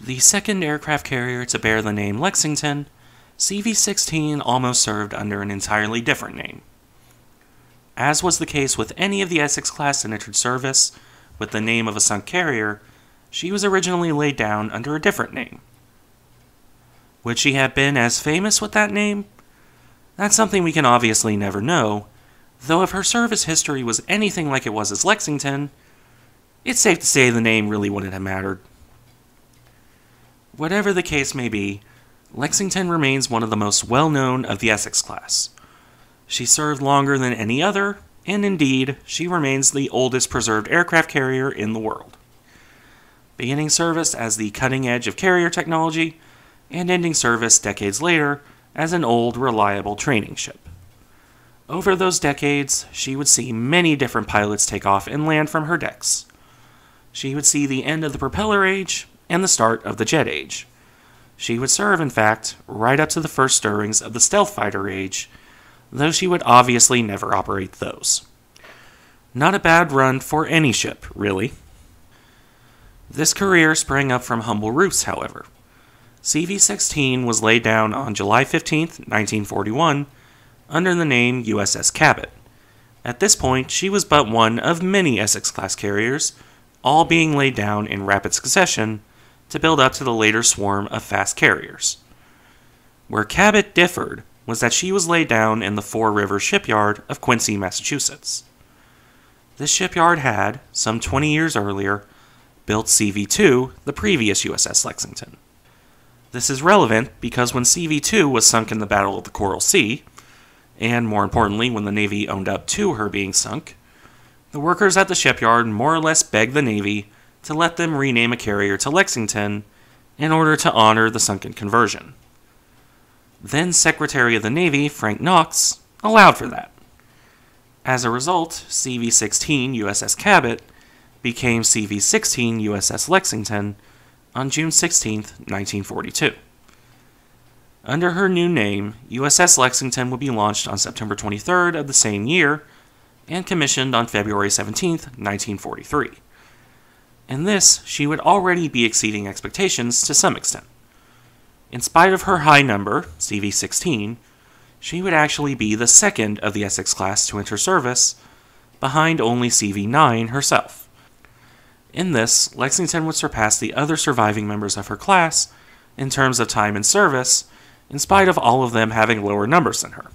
The second aircraft carrier to bear the name Lexington, CV-16 almost served under an entirely different name. As was the case with any of the Essex class that entered service with the name of a sunk carrier, she was originally laid down under a different name. Would she have been as famous with that name? That's something we can obviously never know, though if her service history was anything like it was as Lexington, it's safe to say the name really wouldn't have mattered. Whatever the case may be, Lexington remains one of the most well-known of the Essex class. She served longer than any other, and indeed, she remains the oldest preserved aircraft carrier in the world, beginning service as the cutting edge of carrier technology, and ending service decades later as an old, reliable training ship. Over those decades, she would see many different pilots take off and land from her decks. She would see the end of the propeller age and the start of the jet age. She would serve, in fact, right up to the first stirrings of the stealth fighter age, though she would obviously never operate those. Not a bad run for any ship, really. This career sprang up from humble roots, however. CV-16 was laid down on July 15, 1941, under the name USS Cabot. At this point, she was but one of many Essex-class carriers, all being laid down in rapid succession to build up to the later swarm of fast carriers. Where Cabot differed was that she was laid down in the Fore River Shipyard of Quincy, Massachusetts. This shipyard had, some 20 years earlier, built CV-2, the previous USS Lexington. This is relevant because when CV-2 was sunk in the Battle of the Coral Sea, and more importantly when the Navy owned up to her being sunk, the workers at the shipyard more or less begged the Navy to let them rename a carrier to Lexington in order to honor the sunken conversion. Then Secretary of the Navy Frank Knox allowed for that. As a result, CV-16 USS Cabot became CV-16 USS Lexington on June 16, 1942. Under her new name, USS Lexington would be launched on September 23rd of the same year and commissioned on February 17, 1943. In this, she would already be exceeding expectations to some extent. In spite of her high number, CV-16, she would actually be the second of the Essex class to enter service, behind only CV-9 herself. In this, Lexington would surpass the other surviving members of her class in terms of time in service, in spite of all of them having lower numbers than her.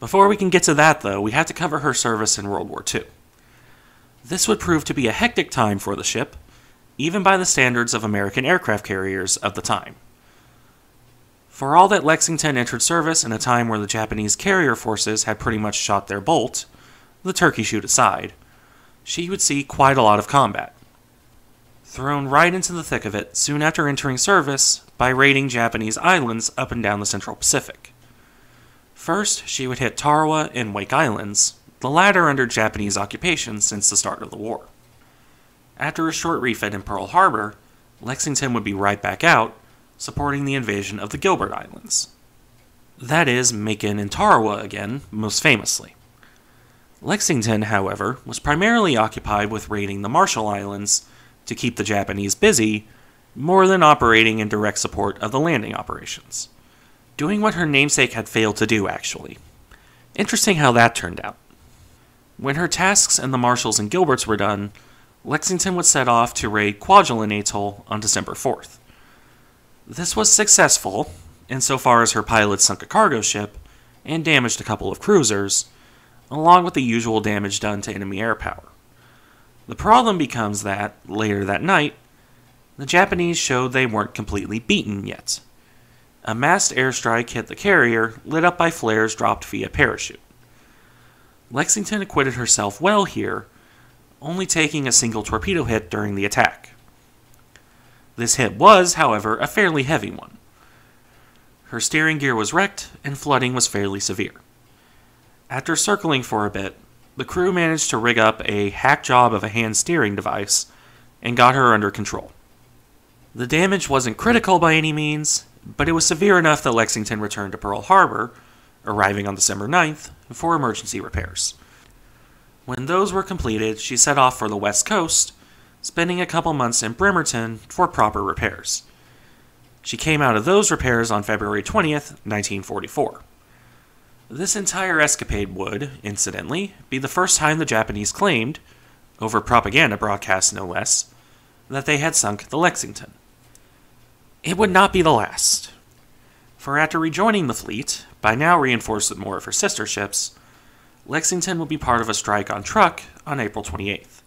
Before we can get to that, though, we have to cover her service in World War II. This would prove to be a hectic time for the ship, even by the standards of American aircraft carriers of the time. For all that Lexington entered service in a time where the Japanese carrier forces had pretty much shot their bolt, the turkey shoot aside, she would see quite a lot of combat. Thrown right into the thick of it soon after entering service by raiding Japanese islands up and down the Central Pacific. First, she would hit Tarawa and Wake Islands, the latter under Japanese occupation since the start of the war. After a short refit in Pearl Harbor, Lexington would be right back out, supporting the invasion of the Gilbert Islands. That is, Makin and Tarawa again, most famously. Lexington, however, was primarily occupied with raiding the Marshall Islands to keep the Japanese busy, more than operating in direct support of the landing operations. Doing what her namesake had failed to do, actually. Interesting how that turned out. When her tasks in the Marshalls and Gilberts were done, Lexington would set off to raid Kwajalein Atoll on December 4th. This was successful, insofar as her pilots sunk a cargo ship and damaged a couple of cruisers, along with the usual damage done to enemy air power. The problem becomes that, later that night, the Japanese showed they weren't completely beaten yet. A massed airstrike hit the carrier, lit up by flares dropped via parachute. Lexington acquitted herself well here, only taking a single torpedo hit during the attack. This hit was, however, a fairly heavy one. Her steering gear was wrecked, and flooding was fairly severe. After circling for a bit, the crew managed to rig up a hack job of a hand steering device and got her under control. The damage wasn't critical by any means, but it was severe enough that Lexington returned to Pearl Harbor, arriving on December 9th, for emergency repairs. When those were completed, she set off for the West Coast, spending a couple months in Bremerton for proper repairs. She came out of those repairs on February 20th, 1944. This entire escapade would, incidentally, be the first time the Japanese claimed, over propaganda broadcasts no less, that they had sunk the Lexington. It would not be the last, for after rejoining the fleet, by now reinforced with more of her sister ships, Lexington will be part of a strike on Truk on April 28th.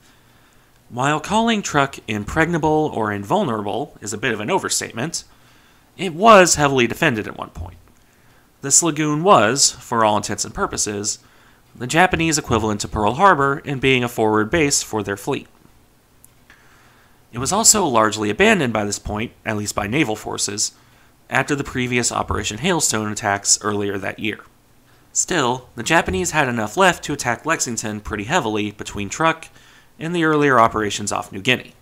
While calling Truk impregnable or invulnerable is a bit of an overstatement, it was heavily defended at one point. This lagoon was, for all intents and purposes, the Japanese equivalent to Pearl Harbor in being a forward base for their fleet. It was also largely abandoned by this point, at least by naval forces, after the previous Operation Hailstone attacks earlier that year. Still, the Japanese had enough left to attack Lexington pretty heavily between Truk and the earlier operations off New Guinea.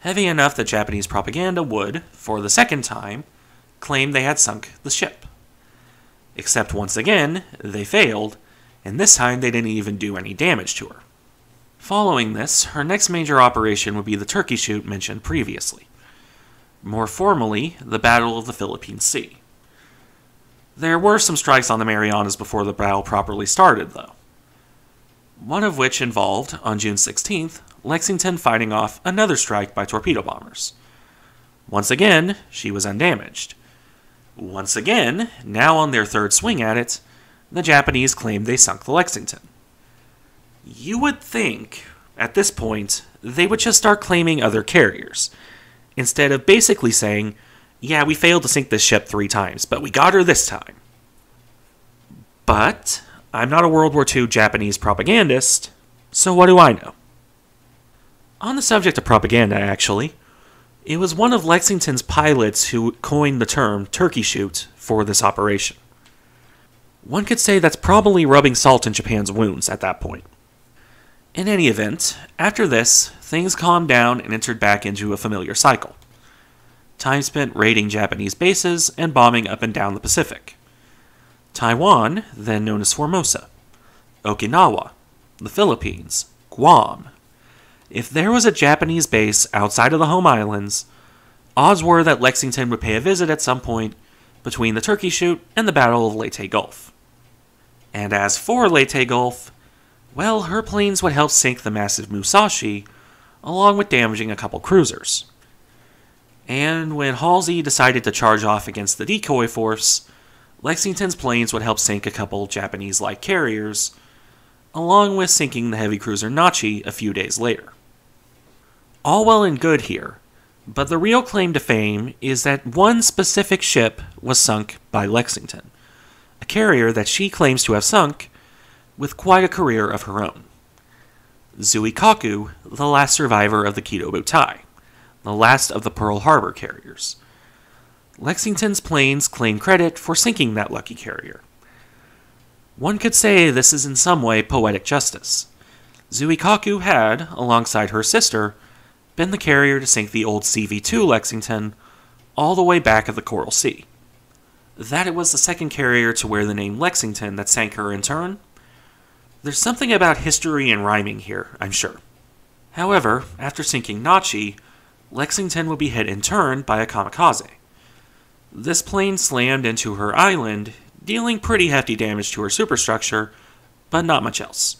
Heavy enough that Japanese propaganda would, for the second time, claim they had sunk the ship. Except once again, they failed, and this time they didn't even do any damage to her. Following this, her next major operation would be the turkey shoot mentioned previously. More formally, the Battle of the Philippine Sea. There were some strikes on the Marianas before the battle properly started, though. One of which involved, on June 16th, Lexington fighting off another strike by torpedo bombers. Once again, she was undamaged. Once again, now on their third swing at it, the Japanese claimed they sunk the Lexington. You would think, at this point, they would just start claiming other carriers, instead of basically saying, yeah, we failed to sink this ship 3 times, but we got her this time. But I'm not a World War II Japanese propagandist, so what do I know? On the subject of propaganda, actually, it was one of Lexington's pilots who coined the term turkey shoot for this operation. One could say that's probably rubbing salt in Japan's wounds at that point. In any event, after this, things calmed down and entered back into a familiar cycle. Time spent raiding Japanese bases and bombing up and down the Pacific. Taiwan, then known as Formosa, Okinawa, the Philippines, Guam. If there was a Japanese base outside of the home islands, odds were that Lexington would pay a visit at some point between the turkey shoot and the Battle of Leyte Gulf. And as for Leyte Gulf, well, her planes would help sink the massive Musashi, along with damaging a couple cruisers. And when Halsey decided to charge off against the decoy force, Lexington's planes would help sink a couple Japanese light carriers, along with sinking the heavy cruiser Nachi a few days later. All well and good here, but the real claim to fame is that one specific ship was sunk by Lexington, a carrier that she claims to have sunk with quite a career of her own. Zuikaku, the last survivor of the Kido Butai, the last of the Pearl Harbor carriers. Lexington's planes claim credit for sinking that lucky carrier. One could say this is in some way poetic justice. Zuikaku had, alongside her sister, been the carrier to sink the old CV-2 Lexington all the way back at the Coral Sea. That it was the second carrier to wear the name Lexington that sank her in turn? There's something about history and rhyming here, I'm sure. However, after sinking Nachi, Lexington would be hit in turn by a kamikaze. This plane slammed into her island, dealing pretty hefty damage to her superstructure, but not much else.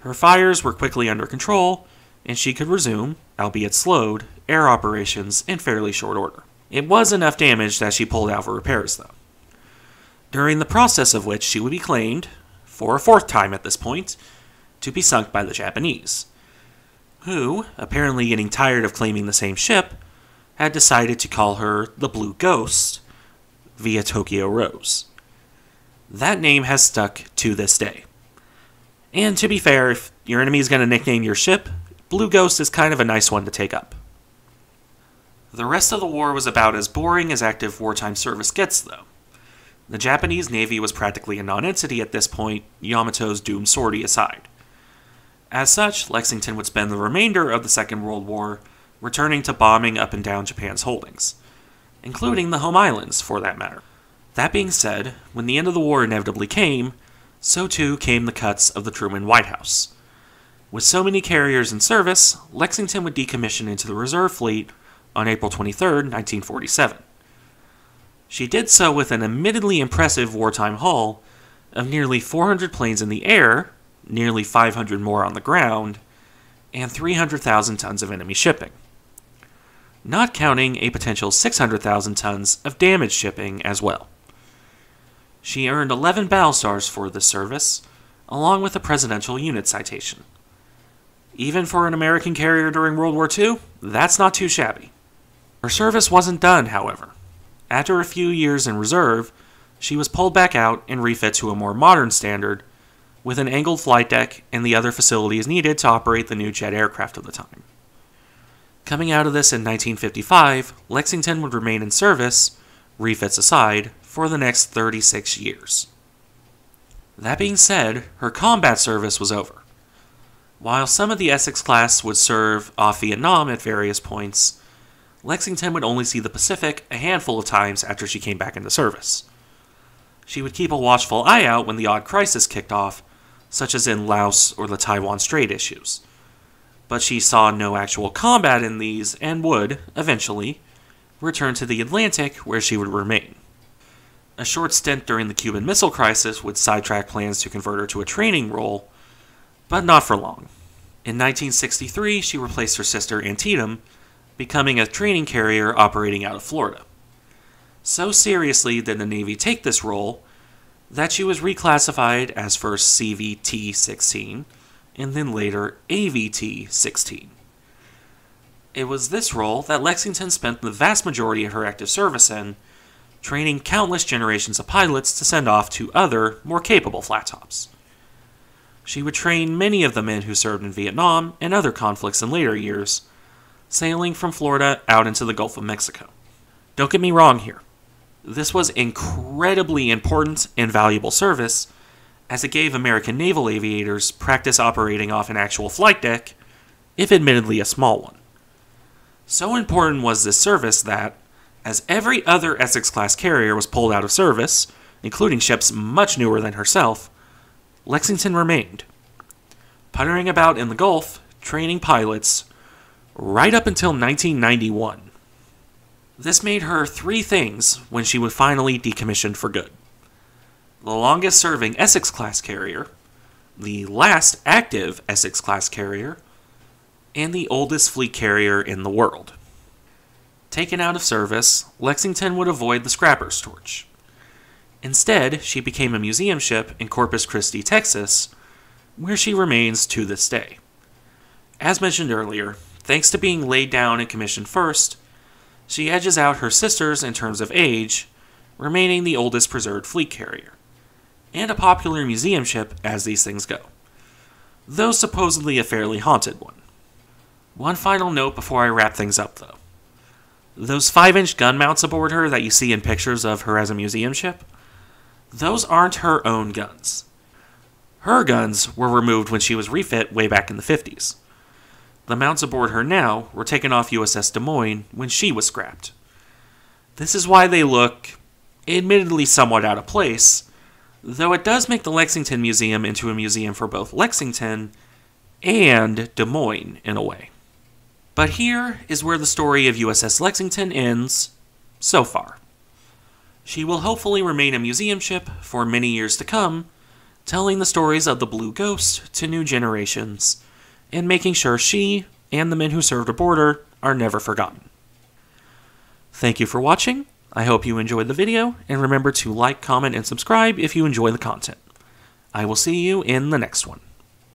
Her fires were quickly under control, and she could resume, albeit slowed, air operations in fairly short order. It was enough damage that she pulled out for repairs, though, during the process of which she would be claimed, for a 4th time at this point, to be sunk by the Japanese, who, apparently getting tired of claiming the same ship, had decided to call her the Blue Ghost via Tokyo Rose. That name has stuck to this day. And to be fair, if your enemy's going to nickname your ship, Blue Ghost is kind of a nice one to take up. The rest of the war was about as boring as active wartime service gets, though. The Japanese Navy was practically a non-entity at this point, Yamato's doomed sortie aside. As such, Lexington would spend the remainder of the Second World War returning to bombing up and down Japan's holdings, including the home islands, for that matter. That being said, when the end of the war inevitably came, so too came the cuts of the Truman White House. With so many carriers in service, Lexington would decommission into the reserve fleet on April 23, 1947. She did so with an admittedly impressive wartime haul of nearly 400 planes in the air, nearly 500 more on the ground, and 300,000 tons of enemy shipping, not counting a potential 600,000 tons of damaged shipping as well. She earned 11 battle stars for this service, along with a Presidential Unit Citation. Even for an American carrier during World War II, that's not too shabby. Her service wasn't done, however. After a few years in reserve, she was pulled back out and refit to a more modern standard, with an angled flight deck and the other facilities needed to operate the new jet aircraft of the time. Coming out of this in 1955, Lexington would remain in service, refits aside, for the next 36 years. That being said, her combat service was over. While some of the Essex class would serve off Vietnam at various points, Lexington would only see the Pacific a handful of times after she came back into service. She would keep a watchful eye out when the odd crisis kicked off, such as in Laos or the Taiwan Strait issues. But she saw no actual combat in these and would, eventually, return to the Atlantic where she would remain. A short stint during the Cuban Missile Crisis would sidetrack plans to convert her to a training role, but not for long. In 1963, she replaced her sister Antietam, becoming a training carrier operating out of Florida. So seriously did the Navy take this role that she was reclassified as first CVT-16 and then later AVT-16. It was this role that Lexington spent the vast majority of her active service in, training countless generations of pilots to send off to other, more capable flat tops. She would train many of the men who served in Vietnam and other conflicts in later years, sailing from Florida out into the Gulf of Mexico. Don't get me wrong here. This was incredibly important and valuable service, as it gave American naval aviators practice operating off an actual flight deck, if admittedly a small one. So important was this service that, as every other Essex-class carrier was pulled out of service, including ships much newer than herself, Lexington remained, puttering about in the Gulf, training pilots, right up until 1991. This made her three things when she was finally decommissioned for good: the longest-serving Essex-class carrier, the last active Essex-class carrier, and the oldest fleet carrier in the world. Taken out of service, Lexington would avoid the scrapper's torch. Instead, she became a museum ship in Corpus Christi, Texas, where she remains to this day. As mentioned earlier, thanks to being laid down and commissioned first, she edges out her sisters in terms of age, remaining the oldest preserved fleet carrier, and a popular museum ship as these things go, though supposedly a fairly haunted one. One final note before I wrap things up, though. Those 5-inch gun mounts aboard her that you see in pictures of her as a museum ship, those aren't her own guns. Her guns were removed when she was refit way back in the 50s. The mounts aboard her now were taken off USS Des Moines when she was scrapped. This is why they look, admittedly somewhat out of place, though it does make the Lexington Museum into a museum for both Lexington and Des Moines in a way. But here is where the story of USS Lexington ends, so far. She will hopefully remain a museum ship for many years to come, telling the stories of the Blue Ghost to new generations, and making sure she and the men who served aboard her are never forgotten. Thank you for watching. I hope you enjoyed the video, and remember to like, comment, and subscribe if you enjoy the content. I will see you in the next one.